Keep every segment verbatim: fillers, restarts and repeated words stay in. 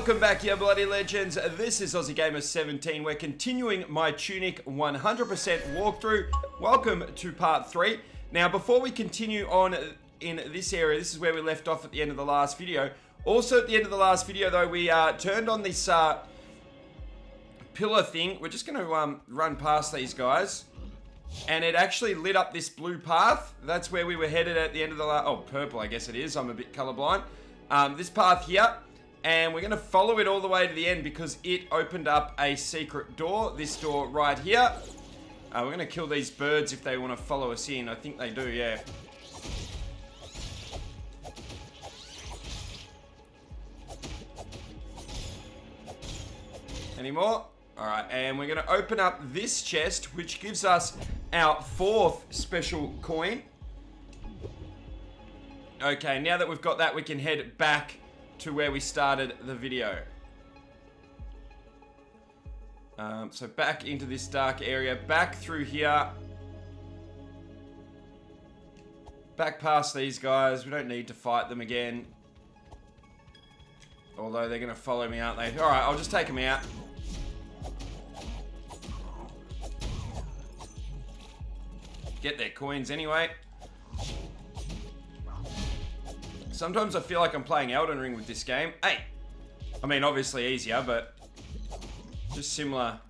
Welcome back, you bloody legends. This is Aussie Gamer seventeen. We're continuing my Tunic one hundred percent walkthrough. Welcome to part three. Now, before we continue on in this area, this is where we left off at the end of the last video. Also, at the end of the last video, though, we uh, turned on this uh, pillar thing. We're just going to um, run past these guys. And it actually lit up this blue path. That's where we were headed at the end of the last... Oh, purple, I guess it is. I'm a bit colorblind. Um, this path here. And we're going to follow it all the way to the end because it opened up a secret door. This door right here. Uh, we're going to kill these birds if they want to follow us in. I think they do, yeah. Any more? Alright, and we're going to open up this chest, which gives us our fourth special coin. Okay, now that we've got that, we can head back to where we started the video. Um, so back into this dark area, back through here. Back past these guys, we don't need to fight them again. Although they're gonna follow me, aren't they? Alright, I'll just take them out. Get their coins anyway. Sometimes I feel like I'm playing Elden Ring with this game. Hey! I mean, obviously easier, but just similar,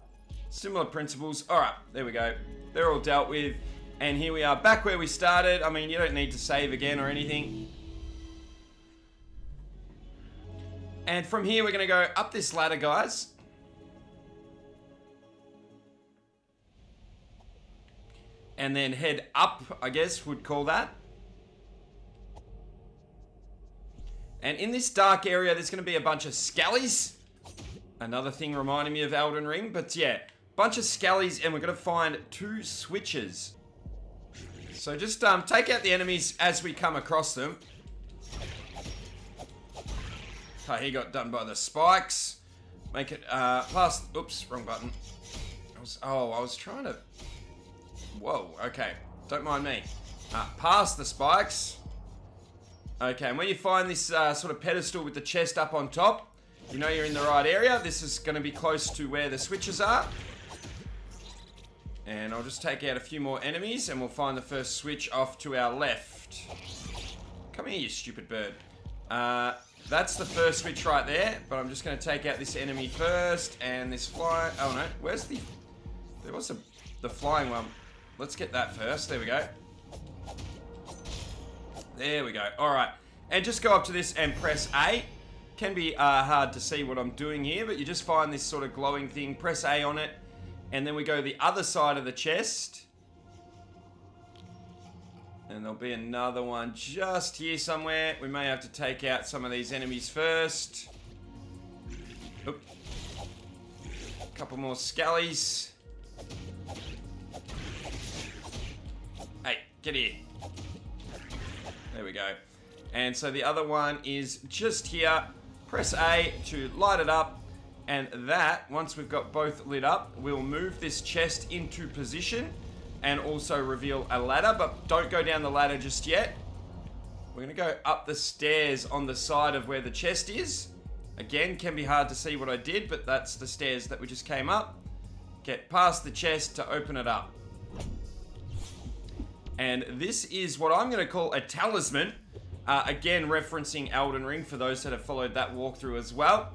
similar principles. Alright, there we go. They're all dealt with. And here we are, back where we started. I mean, you don't need to save again or anything. And from here, we're going to go up this ladder, guys. And then head up, I guess, would call that. And in this dark area, there's going to be a bunch of scallies. Another thing reminding me of Elden Ring. But yeah, bunch of scallies, and we're going to find two switches. So just um, take out the enemies as we come across them. Oh, he got done by the spikes. Make it uh, past... Oops, wrong button. I was, oh, I was trying to... Whoa, okay. Don't mind me. Uh, past the spikes... Okay, and when you find this uh, sort of pedestal with the chest up on top, you know you're in the right area. This is going to be close to where the switches are. And I'll just take out a few more enemies, and we'll find the first switch off to our left. Come here, you stupid bird. Uh, that's the first switch right there, but I'm just going to take out this enemy first, and this fly... Oh, no. Where's the... There was a... the flying one. Let's get that first. There we go. There we go. Alright. And just go up to this and press A. Can be uh, hard to see what I'm doing here, but you just find this sort of glowing thing. Press A on it. And then we go the other side of the chest. And there'll be another one just here somewhere. We may have to take out some of these enemies first. Oop. A couple more scallies. Hey, get here. There we go. And so the other one is just here. Press A to light it up. And that, once we've got both lit up, we'll move this chest into position and also reveal a ladder. But don't go down the ladder just yet. We're going to go up the stairs on the side of where the chest is. Again, can be hard to see what I did, but that's the stairs that we just came up. Get past the chest to open it up. And this is what I'm going to call a talisman. Uh, again, referencing Elden Ring for those that have followed that walkthrough as well.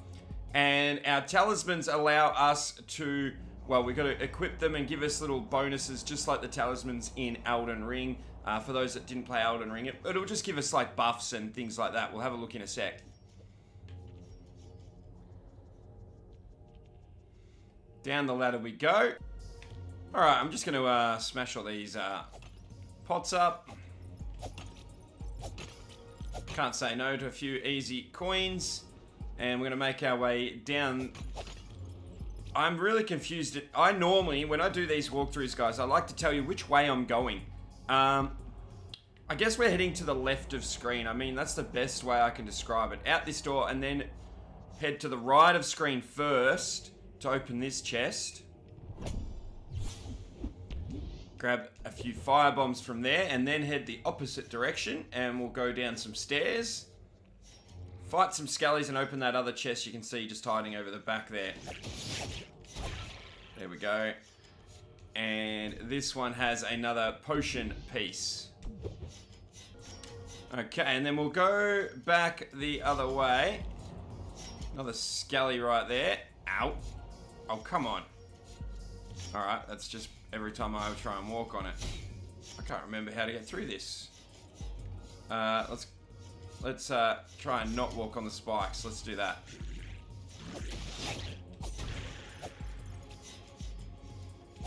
And our talismans allow us to... Well, we've got to equip them and give us little bonuses just like the talismans in Elden Ring. Uh, for those that didn't play Elden Ring, it, it'll just give us like buffs and things like that. We'll have a look in a sec. Down the ladder we go. Alright, I'm just going to uh, smash all these... Uh, Pots up. Can't say no to a few easy coins. And we're going to make our way down. I'm really confused. I normally, when I do these walkthroughs, guys, I like to tell you which way I'm going. Um, I guess we're heading to the left of screen. I mean, that's the best way I can describe it. Out this door and then head to the right of screen first to open this chest. Grab a few fire bombs from there and then head the opposite direction and we'll go down some stairs. fight some skellies and open that other chest you can see just hiding over the back there. There we go. And this one has another potion piece. Okay, and then we'll go back the other way. Another skelly right there. Ow. Oh, come on. Alright, that's just every time I try and walk on it. I can't remember how to get through this. Uh, let's let's uh, try and not walk on the spikes. Let's do that.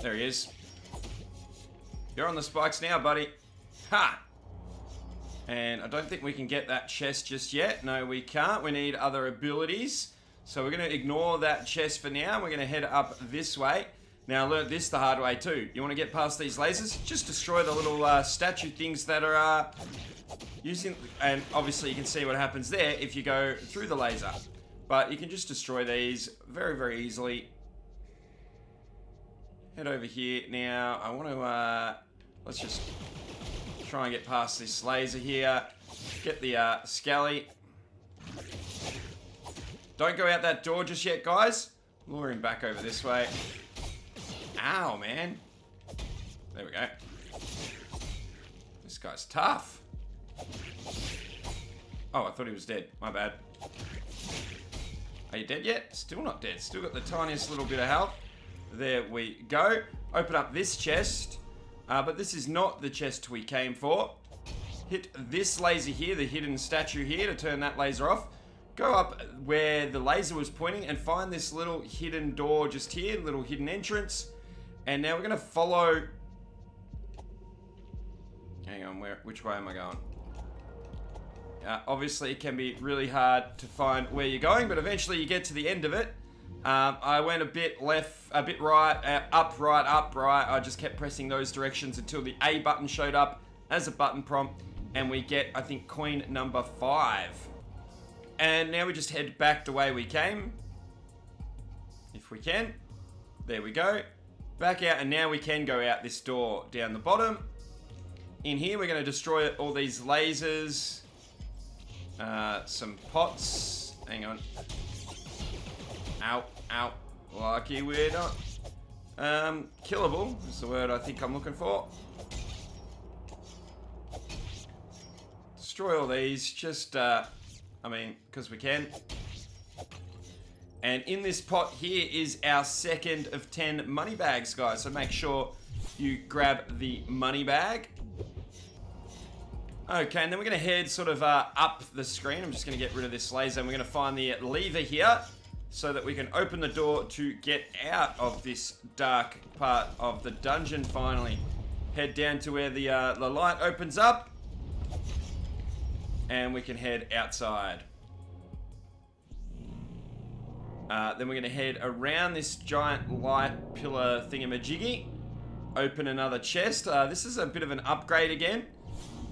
There he is. You're on the spikes now, buddy. Ha! And I don't think we can get that chest just yet. No, we can't. We need other abilities. So we're going to ignore that chest for now. We're going to head up this way. Now, I learned this the hard way too. You want to get past these lasers? Just destroy the little uh, statue things that are uh, using... And obviously you can see what happens there if you go through the laser. But you can just destroy these very, very easily. Head over here now. I want to... Uh, let's just... try and get past this laser here. Get the uh, scally. Don't go out that door just yet, guys. Lure him back over this way. Ow, man. There we go. This guy's tough. Oh, I thought he was dead. My bad. Are you dead yet? Still not dead. Still got the tiniest little bit of health. There we go. Open up this chest. Uh, but this is not the chest we came for. Hit this laser here, the hidden statue here, to turn that laser off. Go up where the laser was pointing and find this little hidden door just here, little hidden entrance. And now we're going to follow... Hang on, where? Which way am I going? Uh, obviously, it can be really hard to find where you're going, but eventually you get to the end of it. Um, I went a bit left, a bit right, uh, up, right, up, right. I just kept pressing those directions until the A button showed up as a button prompt. And we get, I think, coin number five. And now we just head back the way we came. If we can. There we go. Back out, and now we can go out this door down the bottom. In here, we're going to destroy all these lasers. Uh, some pots. Hang on. Ow, ow. Lucky we're not. Um, killable is the word I think I'm looking for. Destroy all these, just, uh, I mean, because we can. And in this pot here is our second of ten money bags, guys. So make sure you grab the money bag. Okay, and then we're going to head sort of uh, up the screen. I'm just going to get rid of this laser, and we're going to find the lever here, so that we can open the door to get out of this dark part of the dungeon finally. Head down to where the, uh, the light opens up, and we can head outside. Uh, then we're going to head around this giant light pillar thingamajiggy. Open another chest. Uh, this is a bit of an upgrade again,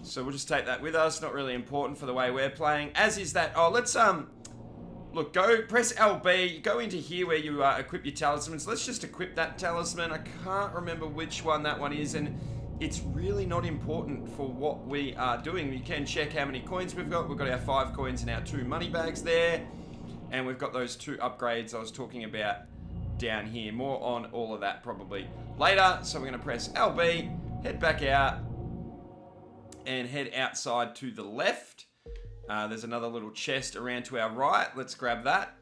so we'll just take that with us. Not really important for the way we're playing, as is that... Oh, let's... um. Look, go, press L B, go into here where you uh, equip your talismans. Let's just equip that talisman. I can't remember which one that one is, and it's really not important for what we are doing. You can check how many coins we've got. We've got our five coins and our two money bags there, and we've got those two upgrades I was talking about down here. More on all of that probably later, so we're going to press L B, head back out, and head outside to the left. Uh, there's another little chest around to our right. Let's grab that.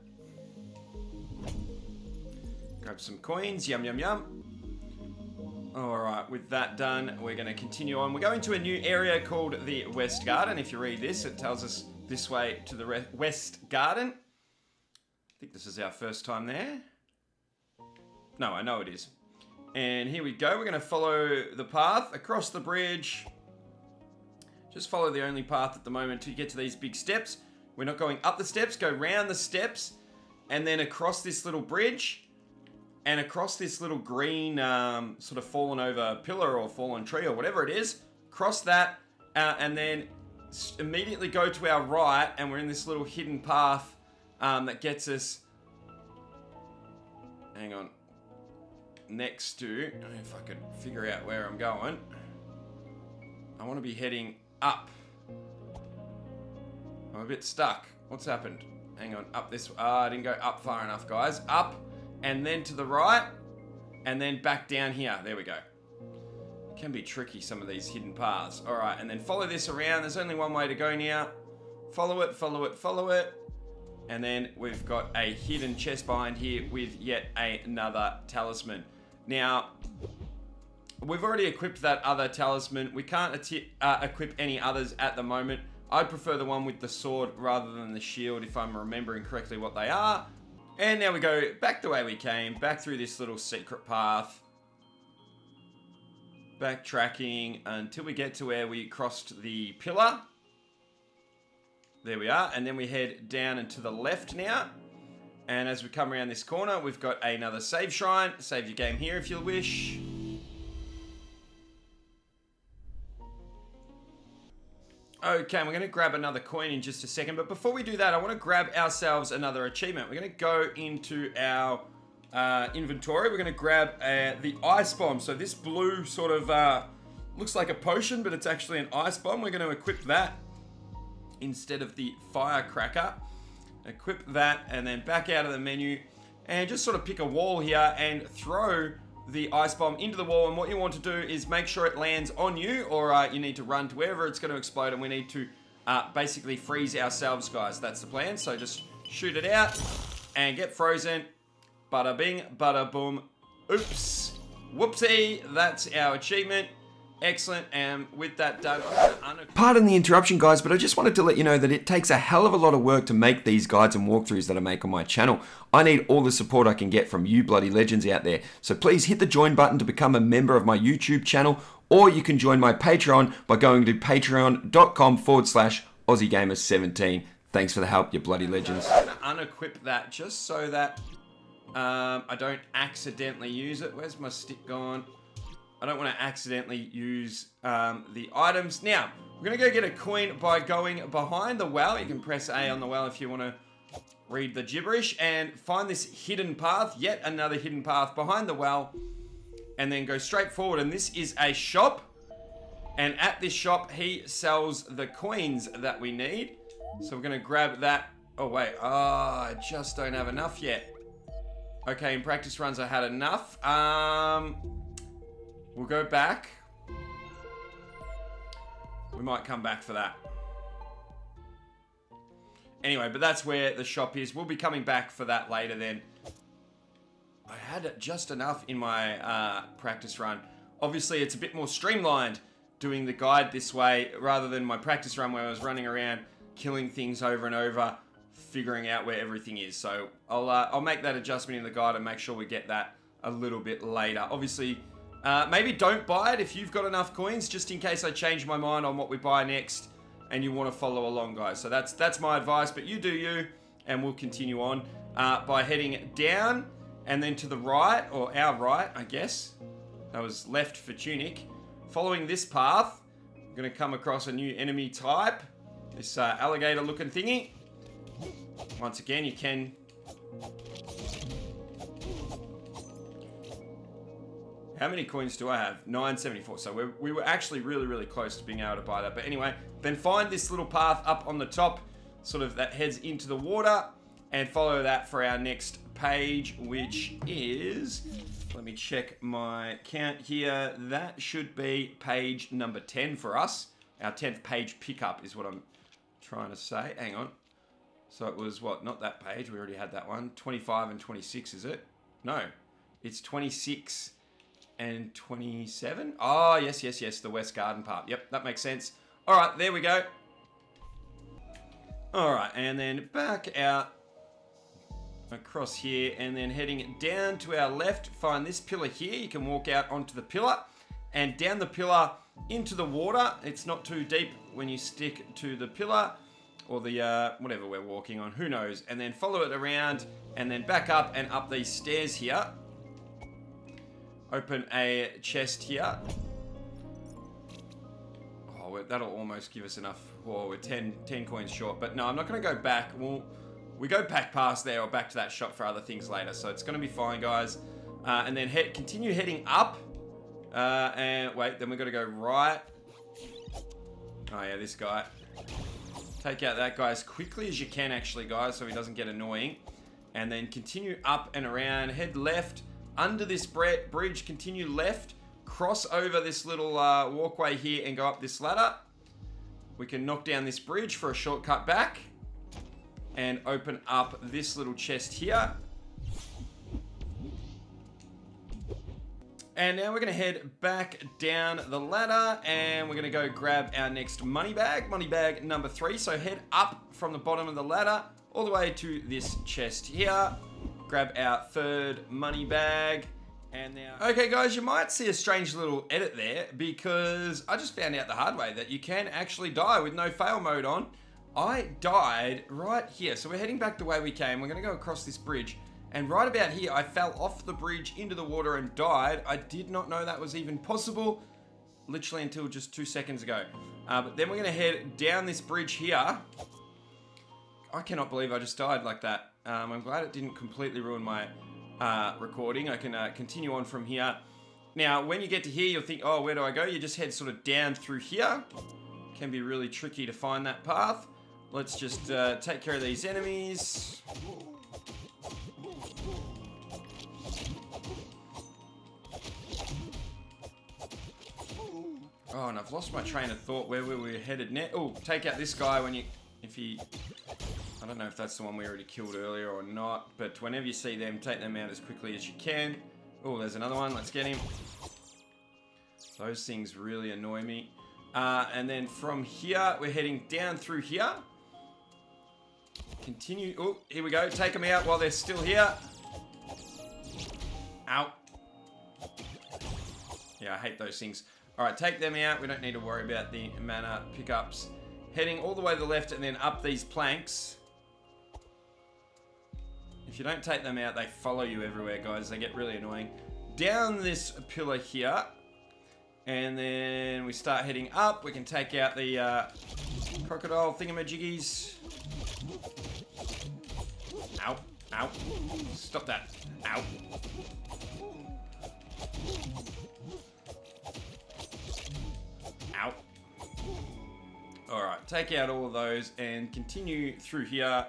Grab some coins. Yum, yum, yum. Alright, with that done, we're going to continue on. We're going to a new area called the West Garden. If you read this, it tells us this way to the West Garden. I think this is our first time there. No, I know it is. And here we go. We're going to follow the path across the bridge. Just follow the only path at the moment to get to these big steps. We're not going up the steps, go round the steps, and then across this little bridge, and across this little green um, sort of fallen over pillar or fallen tree or whatever it is. Cross that, uh, and then immediately go to our right, and we're in this little hidden path um, that gets us... Hang on. Next to... I don't know if I could figure out where I'm going. I want to be heading... up. I'm a bit stuck. What's happened? Hang on, up this, ah, I didn't go up far enough, guys. Up, and then to the right, and then back down here. There we go. Can be tricky, some of these hidden paths. All right, and then follow this around. There's only one way to go now. Follow it, follow it, follow it. And then we've got a hidden chest behind here with yet another talisman. Now, we've already equipped that other talisman. We can't uh, equip any others at the moment. I'd prefer the one with the sword rather than the shield, if I'm remembering correctly what they are. And now we go back the way we came, back through this little secret path. Backtracking until we get to where we crossed the pillar. There we are, and then we head down and to the left now. And as we come around this corner, we've got another save shrine. Save your game here if you wish. Okay, we're going to grab another coin in just a second, but before we do that, I want to grab ourselves another achievement. We're going to go into our uh, inventory. We're going to grab uh, the ice bomb. So this blue sort of uh, looks like a potion, but it's actually an ice bomb. We're going to equip that instead of the firecracker. Equip that, and then back out of the menu and just sort of pick a wall here and throw the ice bomb into the wall. And what you want to do is make sure it lands on you, or uh, you need to run to wherever it's going to explode, and we need to uh, basically freeze ourselves, guys. That's the plan. So just shoot it out and get frozen. Bada bing, bada boom. Oops, whoopsie. That's our achievement. Excellent, and with that done... Pardon the interruption, guys, but I just wanted to let you know that it takes a hell of a lot of work to make these guides and walkthroughs that I make on my channel. I need all the support I can get from you bloody legends out there. So please hit the join button to become a member of my YouTube channel, or you can join my Patreon by going to patreon.com forward slash Aussie Gamer seventeen. Thanks for the help, you bloody legends. I'm gonna unequip that just so that um, I don't accidentally use it. Where's my stick gone? I don't want to accidentally use um, the items. Now, we're going to go get a coin by going behind the well. You can press A on the well if you want to read the gibberish. And find this hidden path, yet another hidden path behind the well. And then go straight forward. And this is a shop. And at this shop, he sells the coins that we need. So we're going to grab that. Oh, wait. Oh, I just don't have enough yet. Okay, in practice runs, I had enough. Um... We'll go back. We might come back for that. Anyway, but that's where the shop is. We'll be coming back for that later then. I had just enough in my uh, practice run. Obviously, it's a bit more streamlined doing the guide this way rather than my practice run where I was running around, killing things over and over, figuring out where everything is. So I'll, uh, I'll make that adjustment in the guide and make sure we get that a little bit later. Obviously... Uh, maybe don't buy it if you've got enough coins, just in case I change my mind on what we buy next and you want to follow along, guys. So that's that's my advice, but you do you, and we'll continue on uh, by heading down and then to the right, or our right, I guess. That was left for Tunic. Following this path, I'm going to come across a new enemy type, this uh, alligator-looking thingy. Once again, you can... How many coins do I have? nine seventy-four. So we're, we were actually really, really close to being able to buy that. But anyway, then find this little path up on the top, sort of that heads into the water, and follow that for our next page, which is, let me check my count here. That should be page number ten for us. Our tenth page pickup is what I'm trying to say. Hang on. So it was what? Not that page. We already had that one. twenty-five and twenty-six, is it? No, it's twenty-six. And twenty-seven. Oh, yes, yes, yes. The West Garden part. Yep, that makes sense. All right, there we go. All right, and then back out across here and then heading down to our left. Find this pillar here. You can walk out onto the pillar and down the pillar into the water. It's not too deep when you stick to the pillar or the uh, whatever we're walking on. Who knows? And then follow it around and then back up and up these stairs here. Open a chest here. Oh, that'll almost give us enough. Whoa, we're ten, ten coins short. But no, I'm not going to go back. We'll, we go back past there or back to that shop for other things later. So it's going to be fine, guys. Uh, and then he continue heading up. Uh, and wait, then we've got to go right. Oh, yeah, this guy. Take out that guy as quickly as you can, actually, guys, so he doesn't get annoying. And then continue up and around. Head left, under this bridge, continue left, cross over this little uh, walkway here and go up this ladder. We can knock down this bridge for a shortcut back. And open up this little chest here. And now we're going to head back down the ladder and we're going to go grab our next money bag, money bag number three. So head up from the bottom of the ladder all the way to this chest here. Grab our third money bag. And now, okay guys, you might see a strange little edit there because I just found out the hard way that you can actually die with no fail mode on. I died right here. So we're heading back the way we came. We're going to go across this bridge. And right about here, I fell off the bridge into the water and died. I did not know that was even possible, literally until just two seconds ago. Uh, but then we're gonna head down this bridge here. I cannot believe I just died like that. Um, I'm glad it didn't completely ruin my uh, recording. I can uh, continue on from here. Now, when you get to here, you'll think, oh, where do I go? You just head sort of down through here. Can be really tricky to find that path. Let's just uh, take care of these enemies. Oh, and I've lost my train of thought where we were headed now. Oh, take out this guy when you, if he, I don't know if that's the one we already killed earlier or not, but whenever you see them, take them out as quickly as you can. Oh, there's another one. Let's get him. Those things really annoy me. Uh, and then from here, we're heading down through here. Continue. Oh, here we go. Take them out while they're still here. Ow. Yeah, I hate those things. All right, take them out. We don't need to worry about the mana pickups. Heading all the way to the left and then up these planks. If you don't take them out, they follow you everywhere, guys. They get really annoying. Down this pillar here. And then we start heading up. We can take out the uh, crocodile thingamajiggies. Ow, ow. Stop that. Ow. Out. All right, take out all of those and continue through here.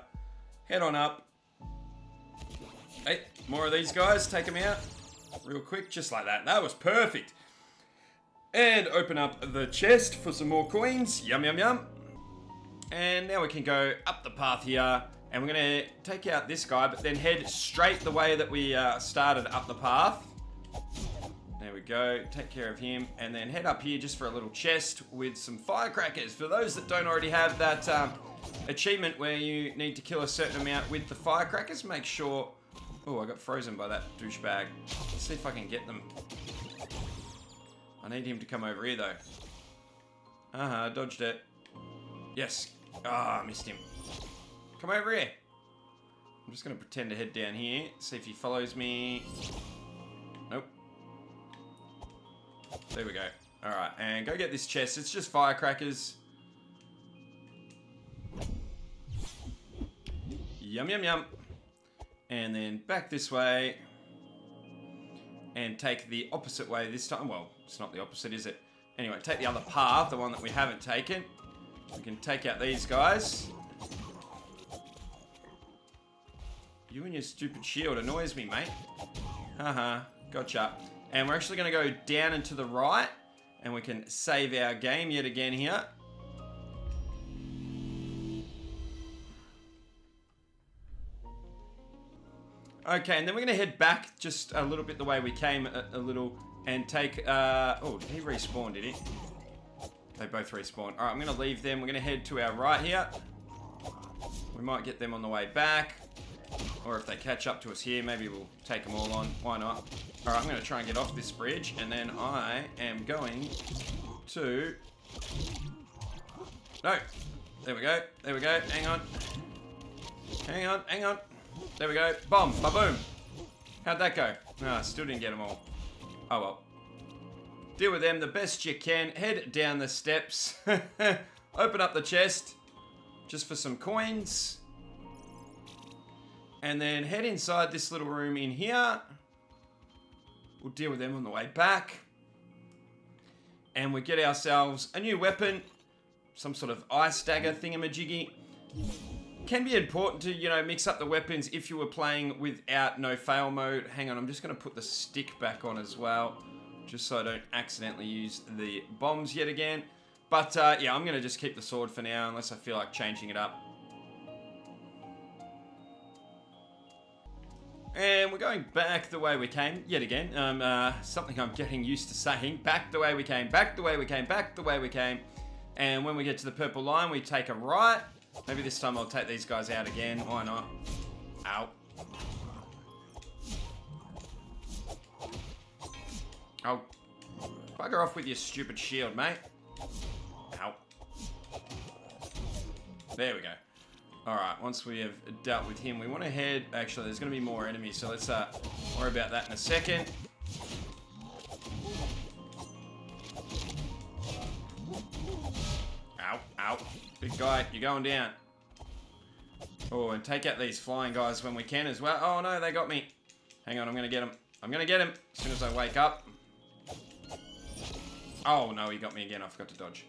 Head on up. Hey, more of these guys. Take them out real quick, just like that. That was perfect. And open up the chest for some more coins. Yum, yum, yum. And now we can go up the path here. And we're going to take out this guy, but then head straight the way that we uh, started up the path. There we go, take care of him, and then head up here just for a little chest with some firecrackers. For those that don't already have that um, achievement where you need to kill a certain amount with the firecrackers, make sure... Oh, I got frozen by that douchebag. Let's see if I can get them. I need him to come over here, though. Uh-huh, dodged it. Yes. Ah, oh, missed him. Come over here. I'm just going to pretend to head down here, see if he follows me. Nope. There we go. All right, and go get this chest. It's just firecrackers. Yum, yum, yum. And then back this way. And take the opposite way this time. Well, it's not the opposite, is it? Anyway, take the other path, the one that we haven't taken. We can take out these guys. You and your stupid shield annoys me, mate. Haha, gotcha. And we're actually going to go down and to the right. And we can save our game yet again here. Okay, and then we're going to head back just a little bit the way we came a, a little. And take... Uh, oh, he respawned, did he? They both respawned. Alright, I'm going to leave them. We're going to head to our right here. We might get them on the way back. Or if they catch up to us here, maybe we'll take them all on. Why not? Alright, I'm going to try and get off this bridge, and then I am going to... No! There we go, there we go, hang on. Hang on, hang on. There we go, bomb, ba-boom. How'd that go? No, I still didn't get them all. Oh well. Deal with them the best you can, head down the steps. Open up the chest, just for some coins. And then head inside this little room in here. We'll deal with them on the way back. And we get ourselves a new weapon. some sort of ice dagger thingamajiggy. Can be important to, you know, mix up the weapons if you were playing without no fail mode. Hang on, I'm just going to put the stick back on as well, just so I don't accidentally use the bombs yet again. But uh, yeah, I'm going to just keep the sword for now unless I feel like changing it up. And we're going back the way we came, yet again. Um, uh, something I'm getting used to saying. Back the way we came, back the way we came, back the way we came. And when we get to the purple line, we take a right. Maybe this time I'll take these guys out again. Why not? Ow. Oh. Bugger off with your stupid shield, mate. Ow. There we go. Alright, once we have dealt with him, we want to head... Actually, there's going to be more enemies, so let's uh, worry about that in a second. Ow, ow. Big guy, you're going down. Oh, and take out these flying guys when we can as well. Oh no, they got me. Hang on, I'm going to get him. I'm going to get him as soon as I wake up. Oh no, he got me again. I forgot to dodge.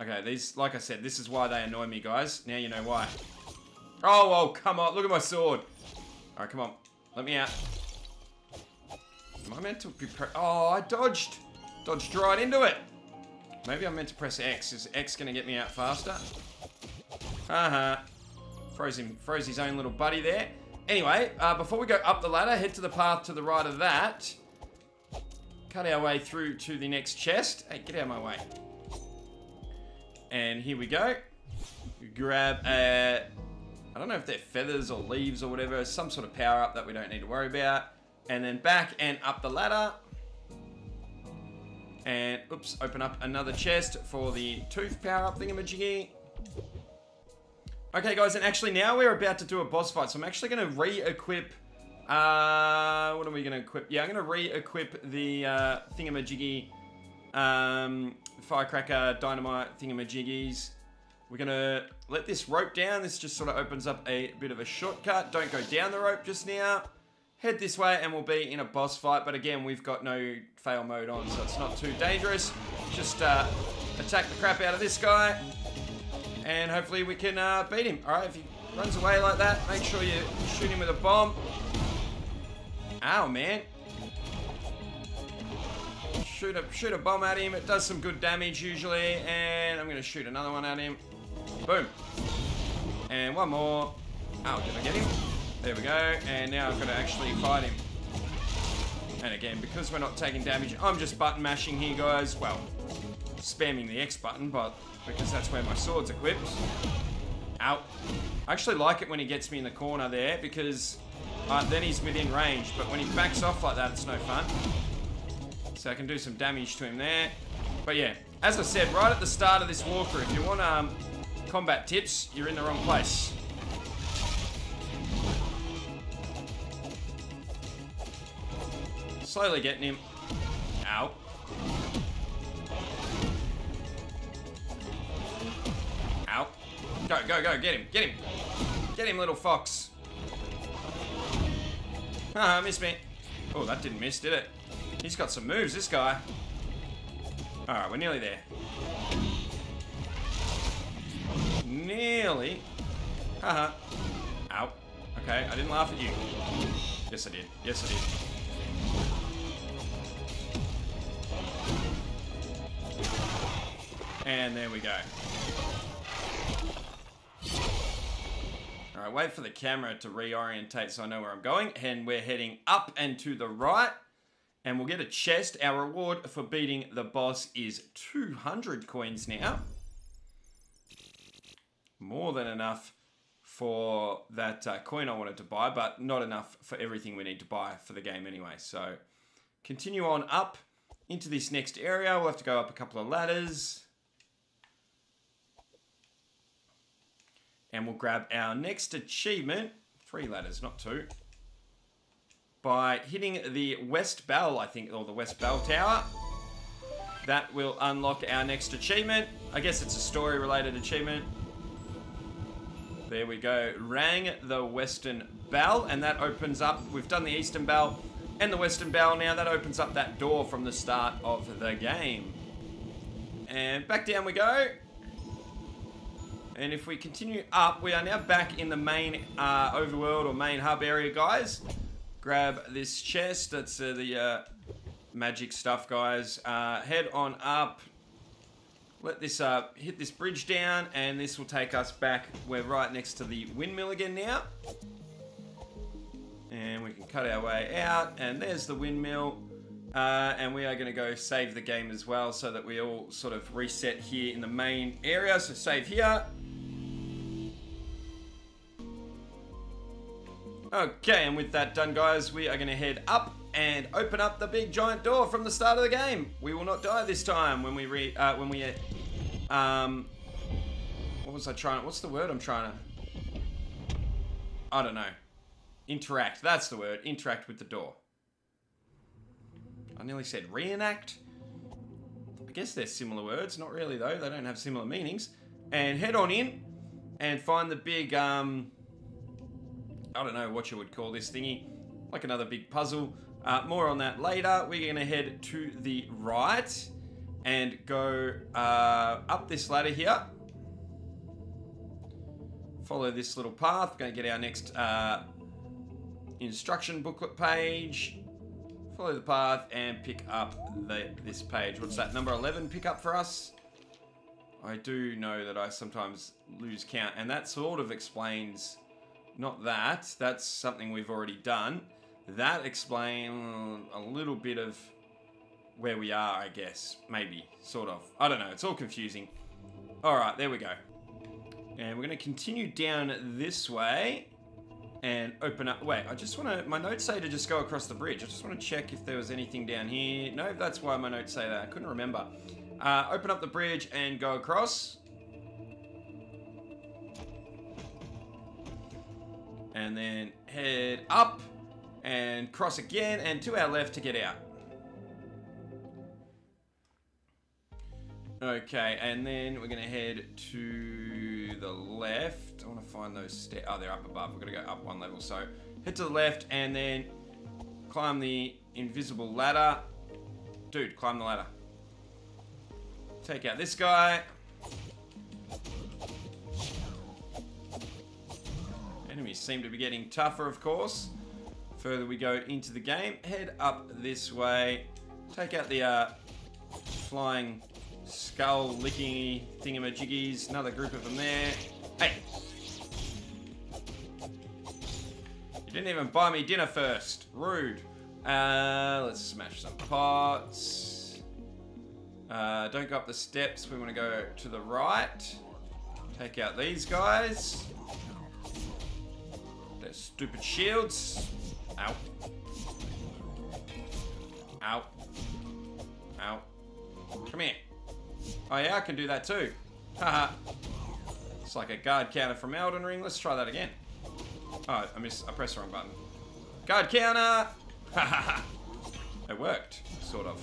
Okay, these, like I said, this is why they annoy me, guys. Now you know why. Oh, oh, come on. Look at my sword. All right, come on. Let me out. Am I meant to be pre- Oh, I dodged. Dodged right into it. Maybe I'm meant to press X. Is X going to get me out faster? Uh-huh. Froze him. Froze his own little buddy there. Anyway, uh, before we go up the ladder, head to the path to the right of that. Cut our way through to the next chest. Hey, get out of my way. And here we go. Grab a... I don't know if they're feathers or leaves or whatever. Some sort of power-up that we don't need to worry about. And then back and up the ladder. And, oops, open up another chest for the tooth power-up thingamajiggy. Okay, guys, and actually now we're about to do a boss fight. So I'm actually going to re-equip... Uh, what are we going to equip? Yeah, I'm going to re-equip the uh, thingamajiggy... Um, firecracker, dynamite, thingamajiggies. We're gonna let this rope down. This just sort of opens up a bit of a shortcut. Don't go down the rope just now. Head this way and we'll be in a boss fight. But again, we've got no fail mode on, so it's not too dangerous. Just uh, attack the crap out of this guy. And hopefully we can uh, beat him. Alright, if he runs away like that, make sure you shoot him with a bomb. Ow, man. Shoot a, shoot a bomb at him. It does some good damage usually. And I'm going to shoot another one at him. Boom. And one more. Oh, did I get him? There we go. And now I've got to actually fight him. And again, because we're not taking damage, I'm just button mashing here, guys. Well, spamming the X button, but because that's where my sword's equipped. Ow. I actually like it when he gets me in the corner there because uh, then he's within range. But when he backs off like that, it's no fun. So I can do some damage to him there. But yeah, as I said, right at the start of this walkthrough, if you want um, combat tips, you're in the wrong place. Slowly getting him. Ow. Ow. Go, go, go, get him, get him. Get him, little fox. Haha, missed me. Oh, that didn't miss, did it? He's got some moves, this guy. Alright, we're nearly there. Nearly. Haha. Ow. Okay, I didn't laugh at you. Yes, I did. Yes, I did. And there we go. Alright, wait for the camera to reorientate so I know where I'm going. And we're heading up and to the right. And we'll get a chest. Our reward for beating the boss is two hundred coins now. More than enough for that uh, coin I wanted to buy, but not enough for everything we need to buy for the game anyway. So continue on up into this next area. We'll have to go up a couple of ladders. And we'll grab our next achievement. Three ladders, not two. By hitting the West Bell, I think, or the West Bell Tower. That will unlock our next achievement. I guess it's a story-related achievement. There we go. Rang the Western Bell, and that opens up. We've done the Eastern Bell and the Western Bell now. That opens up that door from the start of the game. And back down we go. And if we continue up, we are now back in the main uh, overworld or main hub area, guys. Grab this chest. That's uh, the uh, magic stuff, guys. Uh, head on up. Let this uh, hit this bridge down, and this will take us back. We're right next to the windmill again now. And we can cut our way out, and there's the windmill. Uh, and we are going to go save the game as well, so that we all sort of reset here in the main area. So save here. Okay, and with that done, guys, we are going to head up and open up the big giant door from the start of the game. We will not die this time when we re uh, when we uh, um what was I trying? What's the word I'm trying to? I don't know. Interact. That's the word. Interact with the door. I nearly said reenact. I guess they're similar words. Not really though. They don't have similar meanings. And head on in and find the big um. I don't know what you would call this thingy, like another big puzzle. Uh, more on that later. We're going to head to the right and go uh, up this ladder here. Follow this little path. We're going to get our next uh, instruction booklet page. Follow the path and pick up the, this page. What's that? Number eleven pick up for us. I do know that I sometimes lose count, and that sort of explains... Not that. That's something we've already done. That explains a little bit of where we are, I guess. Maybe. Sort of. I don't know. It's all confusing. Alright, there we go. And we're going to continue down this way. And open up... Wait, I just want to... My notes say to just go across the bridge. I just want to check if there was anything down here. No, that's why my notes say that. I couldn't remember. Uh, open up the bridge and go across. And then head up and cross again and to our left to get out. Okay, and then we're going to head to the left. I want to find those stairs. Oh, they're up above. We're going to go up one level. So head to the left and then climb the invisible ladder. Dude, climb the ladder. Take out this guy. Enemies seem to be getting tougher, of course. Further we go into the game. Head up this way. Take out the uh, flying skull licking thingamajiggies. Another group of them there. Hey! You didn't even buy me dinner first. Rude. Uh, let's smash some pots. Uh, don't go up the steps. We want to go to the right. Take out these guys. Stupid shields. Ow. Ow. Ow. Come here. Oh yeah, I can do that too. Haha. It's like a guard counter from Elden Ring. Let's try that again. Oh, I missed. I pressed the wrong button. Guard counter. Haha. It worked. Sort of.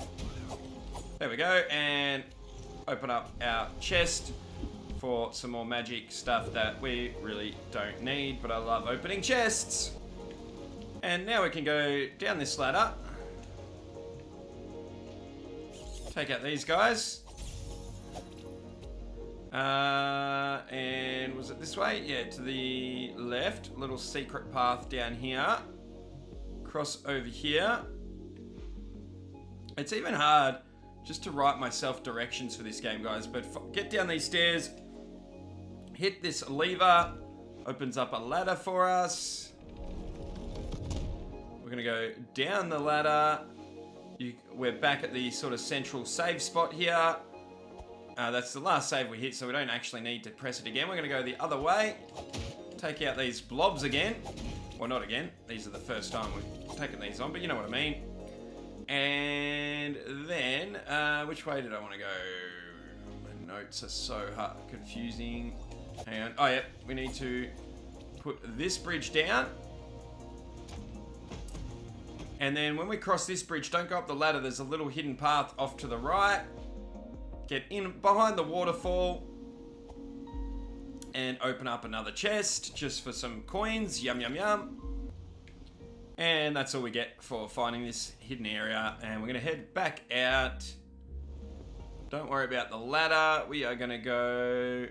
There we go. And open up our chest for some more magic stuff that we really don't need, but I love opening chests. And now we can go down this ladder. Take out these guys. Uh, and was it this way? Yeah, to the left. Little secret path down here. Cross over here. It's even hard just to write myself directions for this game, guys, but get down these stairs. Hit this lever, opens up a ladder for us. We're gonna go down the ladder. You, we're back at the sort of central save spot here. Uh, that's the last save we hit, so we don't actually need to press it again. We're gonna go the other way. Take out these blobs again. Well, not again. These are the first time we've taken these on, but you know what I mean. And then, uh, which way did I want to go? My notes are so hard, confusing. Hang on. Oh, yeah. We need to put this bridge down. And then when we cross this bridge, don't go up the ladder. There's a little hidden path off to the right. Get in behind the waterfall. And open up another chest just for some coins. Yum, yum, yum. And that's all we get for finding this hidden area. And we're going to head back out. Don't worry about the ladder. We are going to go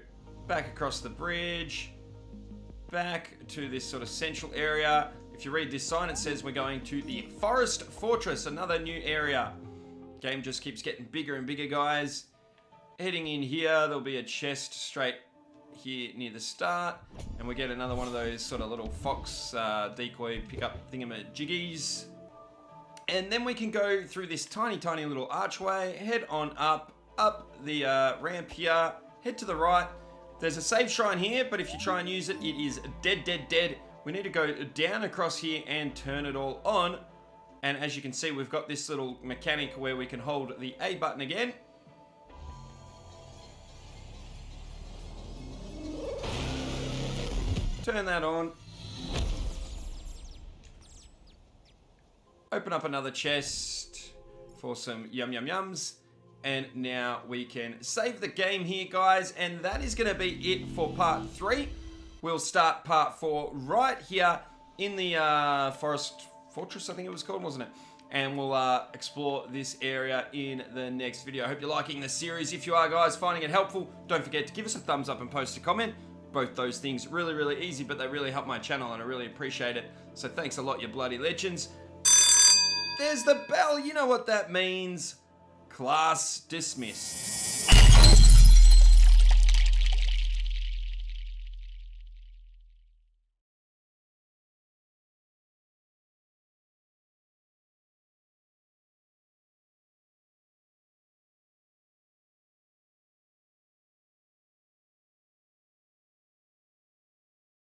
back across the bridge, back to this sort of central area. If you read this sign, it says we're going to the Forest Fortress, another new area. Game just keeps getting bigger and bigger, guys. Heading in here, there'll be a chest straight here near the start, and we get another one of those sort of little fox uh, decoy pickup thingamajiggies. And then we can go through this tiny, tiny little archway, head on up, up the uh, ramp here, head to the right. There's a save shrine here, but if you try and use it, it is dead, dead, dead. We need to go down across here and turn it all on. And as you can see, we've got this little mechanic where we can hold the A button again. Turn that on. Open up another chest for some yum yum yums. And now we can save the game here, guys. And that is going to be it for part three. We'll start part four right here in the uh, Forest Fortress, I think it was called, wasn't it? And we'll uh, explore this area in the next video. I hope you're liking the series. If you are, guys, finding it helpful, don't forget to give us a thumbs up and post a comment. Both those things really, really easy, but they really help my channel, and I really appreciate it. So thanks a lot, you bloody legends. There's the bell. You know what that means. Class dismissed.